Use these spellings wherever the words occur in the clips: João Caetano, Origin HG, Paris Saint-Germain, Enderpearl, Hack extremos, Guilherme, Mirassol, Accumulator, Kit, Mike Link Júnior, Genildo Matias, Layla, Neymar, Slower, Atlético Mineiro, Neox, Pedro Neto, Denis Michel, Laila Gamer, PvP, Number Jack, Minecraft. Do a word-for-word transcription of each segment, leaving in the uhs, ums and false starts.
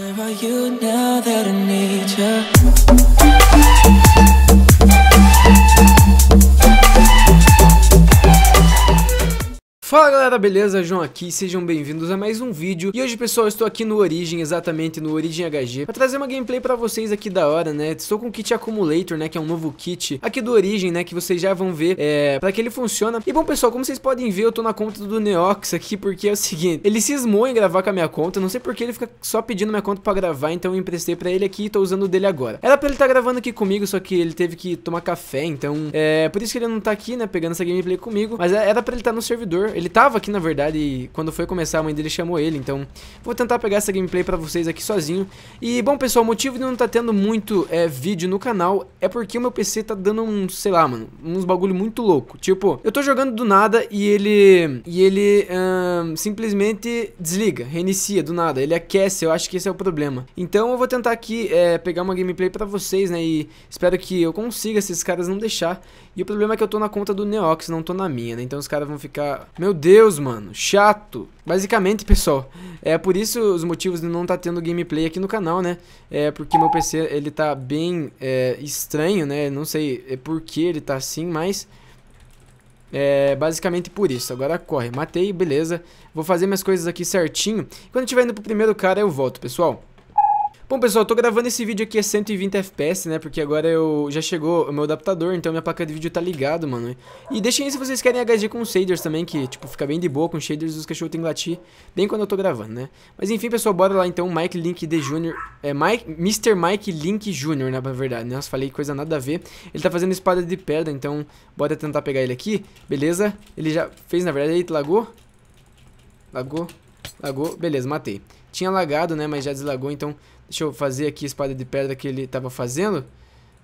Where are you now that I need you? Fala galera, beleza? João aqui, sejam bem-vindos a mais um vídeo. E hoje pessoal, eu estou aqui no Origin, exatamente no Origin H G, para trazer uma gameplay para vocês aqui da hora, né? Estou com o kit Accumulator, né, que é um novo kit aqui do Origin, né, que vocês já vão ver é, para que ele funciona. E bom pessoal, como vocês podem ver, eu tô na conta do Neox aqui, porque é o seguinte, ele cismou em gravar com a minha conta, não sei porque ele fica só pedindo minha conta para gravar, então eu emprestei para ele aqui e tô usando o dele agora. Era para ele estar tá gravando aqui comigo, só que ele teve que tomar café, então é por isso que ele não tá aqui, né, pegando essa gameplay comigo, mas era para ele estar tá no servidor. Ele tava aqui, na verdade, e quando foi começar a mãe dele chamou ele, então vou tentar pegar essa gameplay pra vocês aqui sozinho. E, bom, pessoal, o motivo de não tá tendo muito é, vídeo no canal é porque o meu P C tá dando um, sei lá, mano, uns bagulho muito louco. Tipo, eu tô jogando do nada e ele, e ele hum, simplesmente desliga, reinicia do nada, ele aquece, eu acho que esse é o problema. Então eu vou tentar aqui é, pegar uma gameplay pra vocês, né, e espero que eu consiga, se esses caras não deixar. E o problema é que eu tô na conta do Neox, não tô na minha, né, então os caras vão ficar... Meu Meu Deus, mano, chato. Basicamente, pessoal, é por isso os motivos de não tá tendo gameplay aqui no canal, né? É porque meu P C, ele tá bem é, estranho, né? Não sei por que ele tá assim, mas... É basicamente por isso. Agora corre, matei, beleza. Vou fazer minhas coisas aqui certinho. Quando eu tiver indo pro primeiro cara, eu volto, pessoal. Bom, pessoal, eu tô gravando esse vídeo aqui a cento e vinte F P S, né, porque agora eu já chegou o meu adaptador, então minha placa de vídeo tá ligado, mano. E deixem aí se vocês querem H D com shaders também, que, tipo, fica bem de boa com shaders, os cachorros tem que latir bem quando eu tô gravando, né. Mas enfim, pessoal, bora lá então, Mike Link Júnior, é, Mike, mister Mike Link Júnior, né, pra verdade, né, eu falei coisa nada a ver. Ele tá fazendo espada de pedra, então bora tentar pegar ele aqui, beleza. Ele já fez, na verdade, aí lagou, lagou, lagou, beleza, matei. Tinha lagado, né, mas já deslagou, então... Deixa eu fazer aqui a espada de pedra que ele tava fazendo.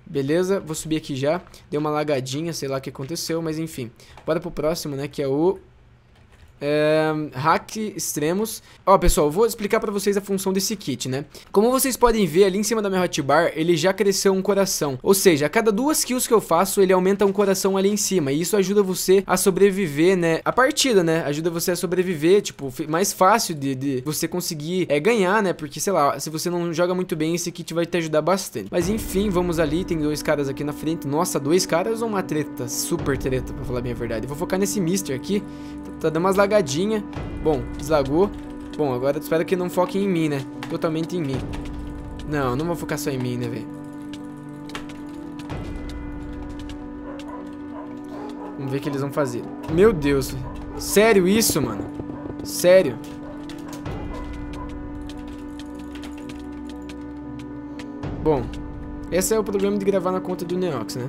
Beleza, vou subir aqui já. Deu uma lagadinha, sei lá o que aconteceu, mas enfim. Bora pro próximo, né, que é o... É, hack extremos. Ó, pessoal, eu vou explicar pra vocês a função desse kit, né? Como vocês podem ver ali em cima da minha hotbar, ele já cresceu um coração. Ou seja, a cada duas kills que eu faço, ele aumenta um coração ali em cima. E isso ajuda você a sobreviver, né? A partida, né? Ajuda você a sobreviver, tipo, mais fácil de, de você conseguir é, ganhar, né? Porque, sei lá, se você não joga muito bem, esse kit vai te ajudar bastante. Mas enfim, vamos ali. Tem dois caras aqui na frente. Nossa, dois caras ou uma treta? Super treta, pra falar bem a verdade. Vou focar nesse mister aqui. Tá dando umas lagadinha. Bom, deslagou. Bom, agora espero que não foquem em mim, né? Totalmente em mim. Não, não vou focar só em mim, né, velho? Vamos ver o que eles vão fazer. Meu Deus, véio. Sério isso, mano? Sério? Bom, esse é o problema de gravar na conta do Neox, né?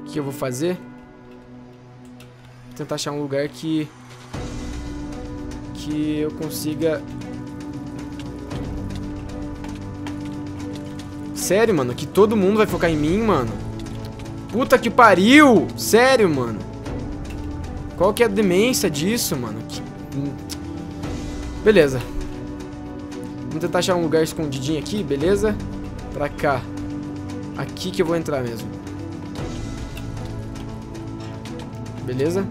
O que eu vou fazer? Tentar achar um lugar que que eu consiga. Sério, mano, que todo mundo vai focar em mim, mano. Puta que pariu. Sério, mano. Qual que é a demência disso, mano? Que... Beleza. Vamos tentar achar um lugar escondidinho aqui, beleza? Pra cá. Aqui que eu vou entrar mesmo. Beleza?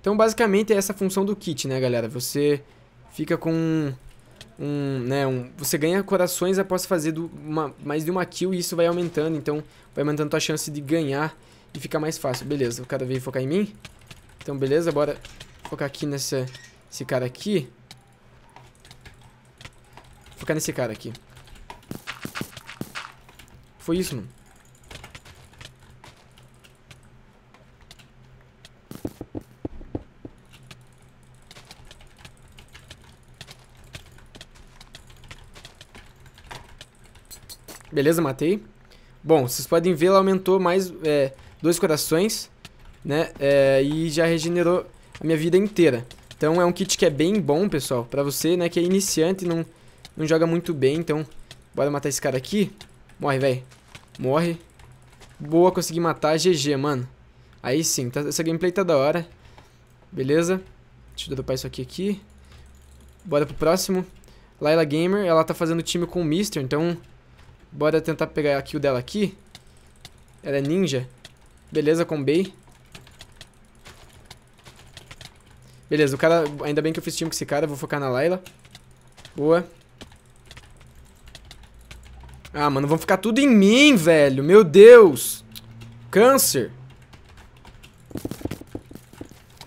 Então, basicamente, é essa a função do kit, né, galera? Você fica com um... um né, um, você ganha corações após fazer do, uma, mais de uma kill e isso vai aumentando. Então, vai aumentando a tua chance de ganhar e fica mais fácil. Beleza, o cara veio focar em mim. Então, beleza, bora focar aqui nessa, esse cara aqui. Focar nesse cara aqui. Foi isso, mano. Beleza, matei. Bom, vocês podem ver, ela aumentou mais é, dois corações, né? É, e já regenerou a minha vida inteira. Então é um kit que é bem bom, pessoal, pra você, né, que é iniciante e não, não joga muito bem. Então, bora matar esse cara aqui. Morre, velho. Morre. Boa, consegui matar. G G, mano. Aí sim, tá, essa gameplay tá da hora. Beleza. Deixa eu dropar isso aqui, aqui. Bora pro próximo. Laila Gamer, ela tá fazendo time com o Mister, então... Bora tentar pegar a kill dela aqui. Ela é ninja. Beleza, combei. Beleza, o cara... Ainda bem que eu fiz time com esse cara, vou focar na Layla. Boa. Ah, mano, vão ficar tudo em mim, velho. Meu Deus. Câncer.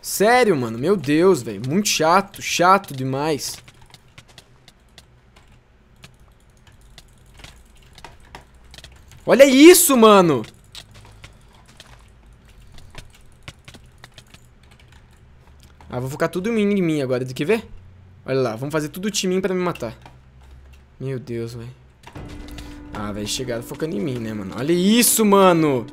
Sério, mano. Meu Deus, velho. Muito chato. Chato demais. Olha isso, mano. Ah, vou focar tudo em mim agora, quer ver? Olha lá, vamos fazer tudo o timinho pra me matar. Meu Deus, velho. Ah, velho, chegaram focando em mim, né, mano? Olha isso, mano!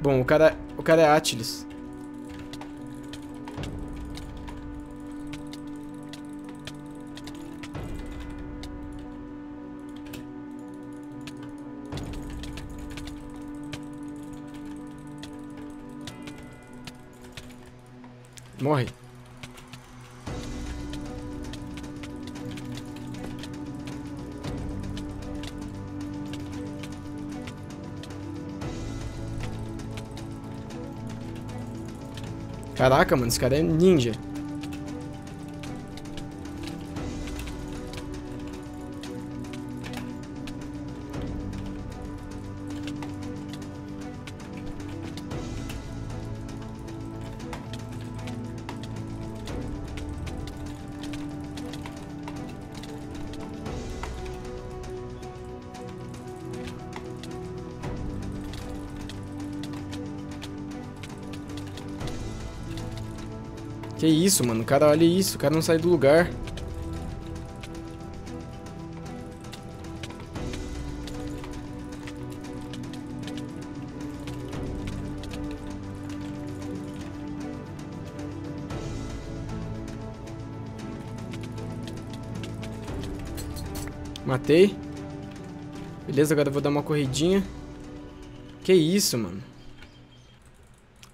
Bom, o cara, o cara é Atlas. Morre. Caraca, mano, esse cara é ninja. Que isso, mano? O cara, olha isso. O cara não sai do lugar. Matei. Beleza, agora eu vou dar uma corridinha. Que isso, mano?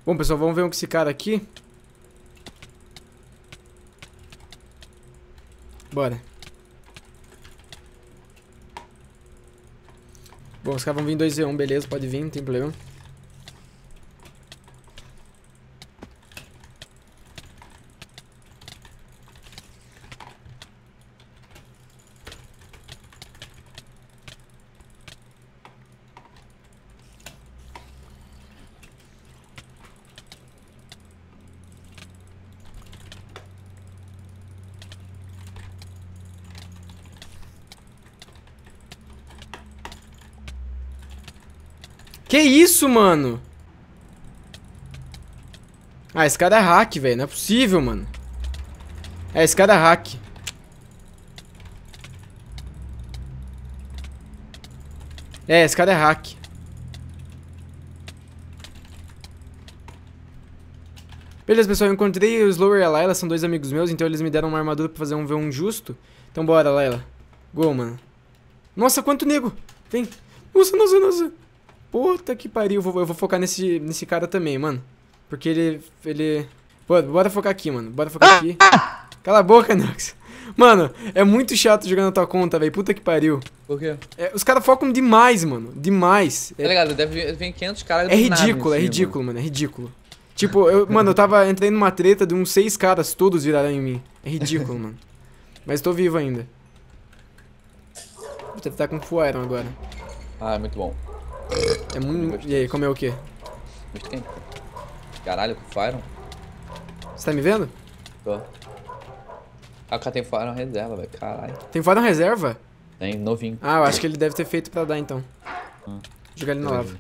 Bom, pessoal, vamos ver um com esse cara aqui. Bora. Bom, os caras vão vir dois e um, beleza, pode vir, não tem problema. Que isso, mano? Ah, esse cara é hack, velho. Não é possível, mano. É, esse cara é hack. É, esse cara é hack. Beleza, pessoal. Eu encontrei o Slower e a Layla. São dois amigos meus. Então eles me deram uma armadura pra fazer um V um justo. Então bora, Layla. Gol, mano. Nossa, quanto nego. Vem. Nossa, nossa, nossa. Puta que pariu, eu vou, eu vou focar nesse, nesse cara também, mano. Porque ele... ele... Pô, bora focar aqui, mano. Bora focar aqui. Cala a boca, Neox. Mano, é muito chato jogar na tua conta, velho. Puta que pariu. Por quê? É, os caras focam demais, mano. Demais. Tá ligado? Deve vir quinhentos caras do nada. É ridículo, é ridículo, mano. É ridículo. Tipo, eu, mano, eu tava entrando numa treta de uns seis caras, todos viraram em mim. É ridículo, mano. Mas tô vivo ainda. Vou tentar com Full Iron agora. Ah, é muito bom. É muito... E aí, comeu o quê? Quem? Caralho, com Fire. Você tá me vendo? Tô. Ah, o cara tem Fire reserva, velho. Caralho. Tem Fire reserva? Tem, novinho. Ah, eu acho que ele deve ter feito pra dar, então. Hum. Jogar ele na lava.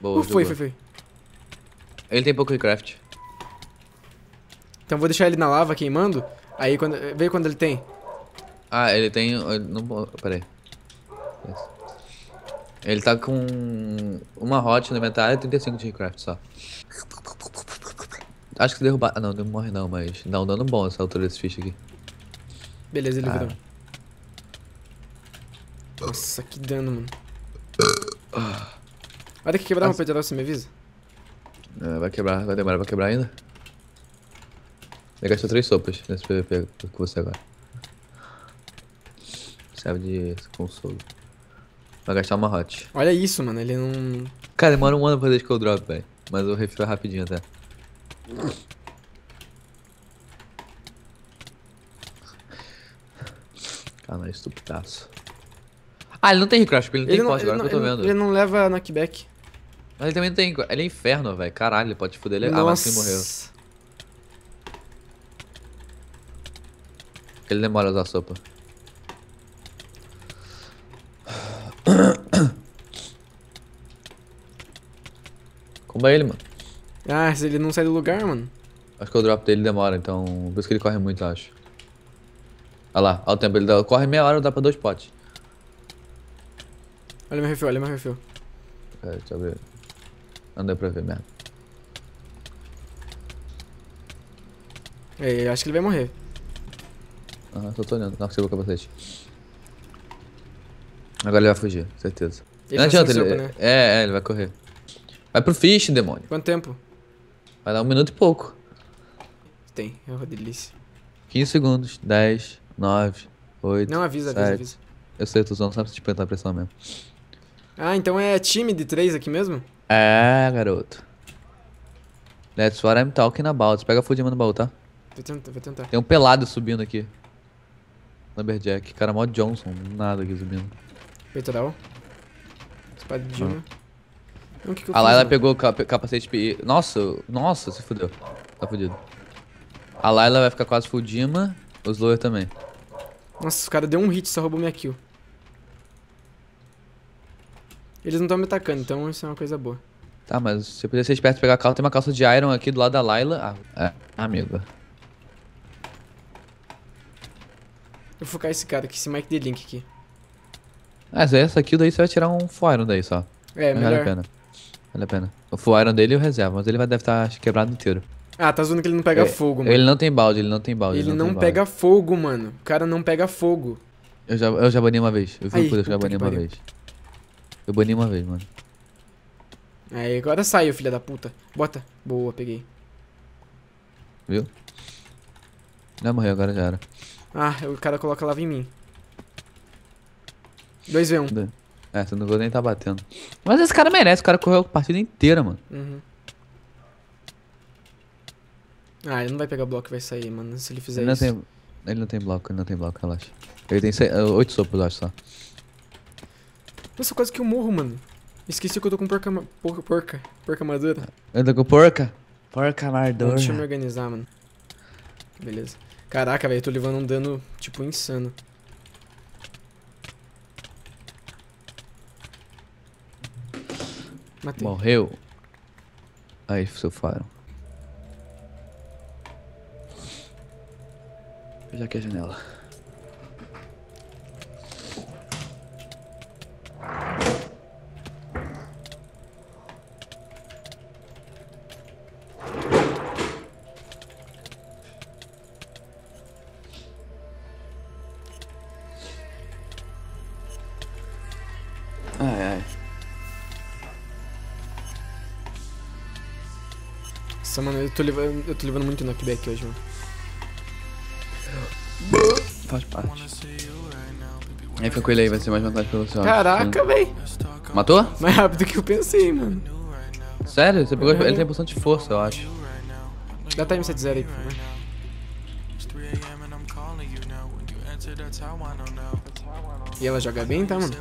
Boa, uh, foi, foi, foi. Ele tem pouco craft. Então vou deixar ele na lava queimando. Aí quando... Vê quando ele tem. Ah, ele tem... Não... Pera aí. Ele tá com uma hot no inventário e trinta e cinco de craft só. Acho que derrubar... Ah, não, não morre não, mas dá um dano bom essa altura desse fish aqui. Beleza, ele ah. virou. Nossa, que dano, mano. Vai ter que quebrar ah, uma pedra, você me avisa? É, vai quebrar, vai demorar pra quebrar ainda. Ele gastou três sopas nesse P V P com você agora. Serve de consolo. Vai gastar uma hot. Olha isso, mano, ele não... Cara, demora um ano pra fazer skill drop, velho. Mas eu refiro rapidinho até. Cara, é estupidaço. Ah, ele não tem recraft, ele não ele tem corte agora não, que eu tô vendo. Ele não leva knockback. Mas ele também não tem. Ele é inferno, velho. Caralho, ele pode foder ele. Nossa. Ah, mas ele morreu. Ele demora a usar a sopa. Comba ele, mano. Ah, se ele não sai do lugar, mano. Acho que o drop dele demora, então. Por isso que ele corre muito, eu acho. Olha lá, olha o tempo. Ele dá... corre meia hora e dá pra dois potes. Olha meu refil, olha meu refil. Pera, deixa eu ver. Não deu pra ver mesmo. Ei, eu acho que ele vai morrer. Ah, só tô olhando. Não, chegou o capacete. Agora ele vai fugir, certeza. Ele não adianta, ele... Sopa, né? É, é, ele vai correr. Vai pro fish, demônio. Quanto tempo? Vai dar um minuto e pouco. Tem, é uma delícia. quinze segundos, dez, nove, oito, não, avisa, sete. avisa, avisa. Eu sei, eu tô usando só pra te apertar a pressão mesmo. Ah, então é time de três aqui mesmo? É, garoto. That's what I'm talking about. Pega a fudinha no baú, tá? Vou tentar, vou tentar. Tem um pelado subindo aqui. Number Jack. Cara, mó Johnson. Nada aqui subindo. Peitoral. Espadinha. Ah. Então, que que eu a Layla pegou o cap capacete... P... Nossa, nossa, se fudeu. Tá fudido. A Layla vai ficar quase full Dima. O Slower também. Nossa, o cara deu um hit, só roubou minha kill. Eles não estão me atacando, então isso é uma coisa boa. Tá, mas você podia ser esperto e pegar a calça. Tem uma calça de Iron aqui do lado da Layla. Ah, é, amigo. Eu vou focar esse cara aqui, esse Mike de Link aqui. Mas essa kill daí você vai tirar um Full Iron daí só. É, mas melhor. Vale a pena. Vale a pena. O Full Iron dele eu reservo, mas ele vai deve estar tá quebrado inteiro. Ah, tá zoando que ele não pega é, fogo, mano. Ele não tem balde, ele não tem balde. Ele, ele não, não pega balde. fogo, mano. O cara não pega fogo. Eu já, eu já bani uma vez. Eu vi que eu já bani uma vez. Eu bani uma vez, mano. Aí, agora saiu, filha da puta. Bota. Boa, peguei. Viu? Já morreu, agora já era. Ah, o cara coloca lava em mim. dois v um. É, você não vou nem tá batendo. Mas esse cara merece, o cara correu a partida inteira, mano. Uhum. Ah, ele não vai pegar bloco e vai sair, mano, se ele fizer ele não isso. Tem, ele não tem bloco, ele não tem bloco, relaxa. Ele tem seis, oito sopas, acho, só. Nossa, quase que eu morro, mano. Esqueci que eu tô com porca... Porca, porca, porca madura. Eu tô com porca? Porca madura. Deixa eu me organizar, mano. Beleza. Caraca, velho, eu tô levando um dano, tipo, insano. Matei. Morreu. Aí, seu faro. Já que é a janela. Ai, ai. Nossa, mano, eu tô levando, eu tô levando muito knockback hoje, mano. Faz parte. Aí fica com ele aí, vai ser mais vantagem pra você. Caraca, véi. Matou? Mais rápido que eu pensei, mano. Sério? Você pegou... Uhum. Ele tem bastante força, eu acho. Dá time set zero aí, por favor. E ela joga bem, tá, mano?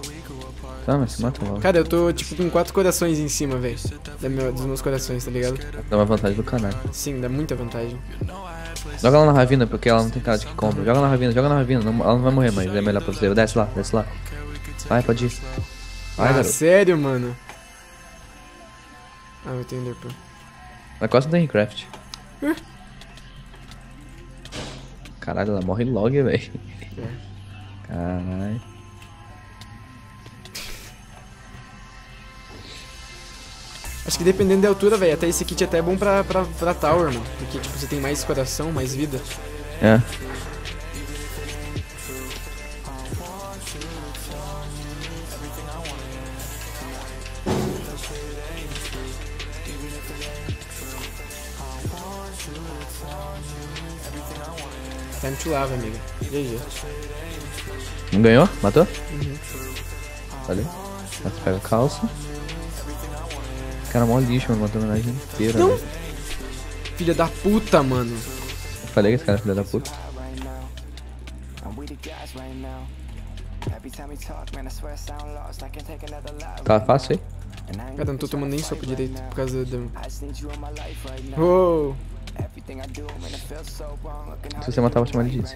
Tá, mas se mata logo. Cara, eu tô tipo com quatro corações em cima, velho. Meu, dos meus corações, tá ligado? Dá uma vantagem do caralho. Sim, dá muita vantagem. Joga ela na ravina, porque ela não tem cara de que compra. Joga na ravina, joga na ravina. Não, ela não vai morrer, mas é melhor pra você. Desce lá, desce lá. Vai, pode ir. Vai, ah, sério, mano? Ah, eu tenho Enderpearl. Na costa não tem Minecraft. Uh. Caralho, ela morre logo, velho. É. Caralho. Acho que dependendo da altura, velho, até esse kit até é bom pra, pra, pra tower, mano. Porque, tipo, você tem mais coração, mais vida. É. Time to lava, amiga. G G. Não ganhou? Matou? Uhum. Valeu. Mas pega a calça. Cara, mó lixo, mano. Matou a homenagem inteira. Não! Né? Filha da puta, mano. Eu falei que esse cara é filha da puta. Tá fácil aí? Cara, não tô tomando nem sopa direito por causa do... Uou! Se você matar, eu vou chamar ele disso.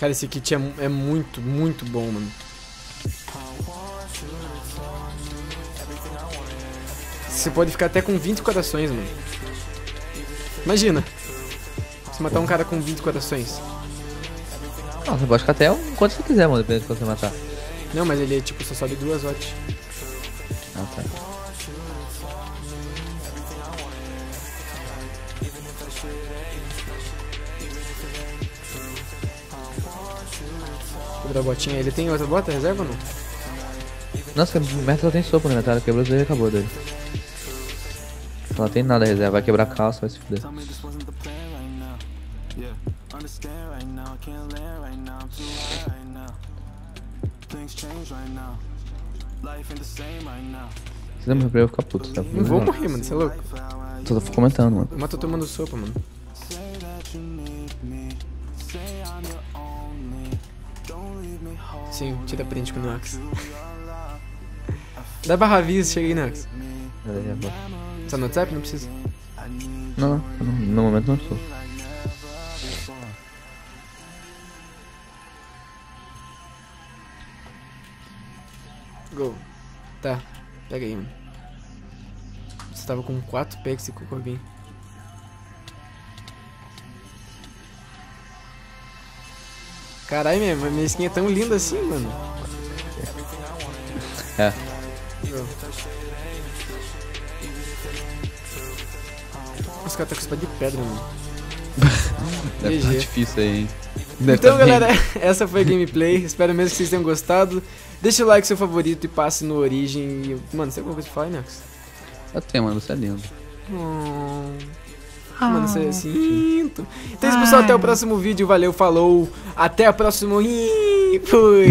Cara, esse kit é, é muito, muito bom, mano. Você pode ficar até com vinte corações, mano. Imagina. Você matar um cara com vinte corações. Não, você pode ficar até um quanto você quiser, mano, dependendo do que você matar. Não, mas ele é tipo, só sobe duas horas. Ah, tá. Da botinha, ele tem outra bota, reserva ou não? Nossa, o mestre só tem sopa no inventário, quebrou os dois e acabou dele. Ela tem nada reserva, vai quebrar a calça, vai se fuder. Se não morrer, eu vou ficar puto, tá? Não vou morrer, mano, você é louco? Tô comentando, mano. Mas tô tomando sopa, mano. Sim, tira print com o Neox. Dá barra aviso, chega aí, Neox. Tá no WhatsApp? Não precisa. Não, não, no momento não estou. Go. Tá, pega aí, mano. Você tava com quatro packs e com o Corbin. Caralho, minha, minha skin é tão linda assim, mano. É. Os caras tá com espada de pedra, mano. Deve estar difícil aí, hein? Deve então, tá galera, essa foi a gameplay. Espero mesmo que vocês tenham gostado. Deixa o like, seu favorito, e passe no Origin. Mano, você tem alguma coisa pra falar, Nex? Eu tenho, mano. Você é lindo. Hum... Mano, você é assim. Então, isso, pessoal, até o próximo vídeo. Valeu, falou. Até a próxima. Fui.